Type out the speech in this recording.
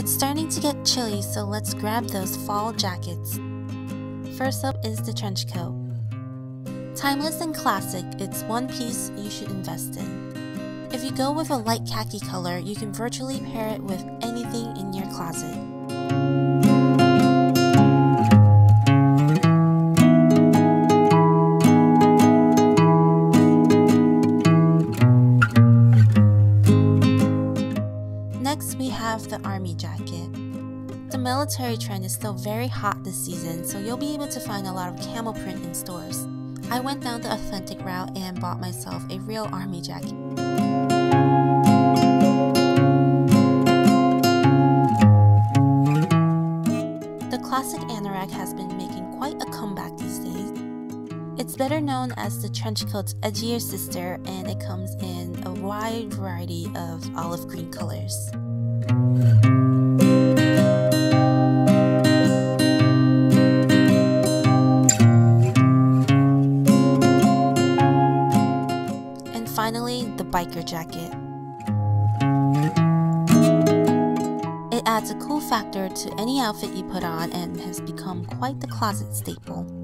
It's starting to get chilly, so let's grab those fall jackets. First up is the trench coat. Timeless and classic, it's one piece you should invest in. If you go with a light khaki color, you can virtually pair it with anything in your closet. Next, we have the army jacket. The military trend is still very hot this season, so you'll be able to find a lot of camel print in stores. I went down the authentic route and bought myself a real army jacket. The classic anorak has been making quite a comeback these days. It's better known as the trench coat's edgier sister, and it comes in a wide variety of olive green colors. And finally, the biker jacket. It adds a cool factor to any outfit you put on and has become quite the closet staple.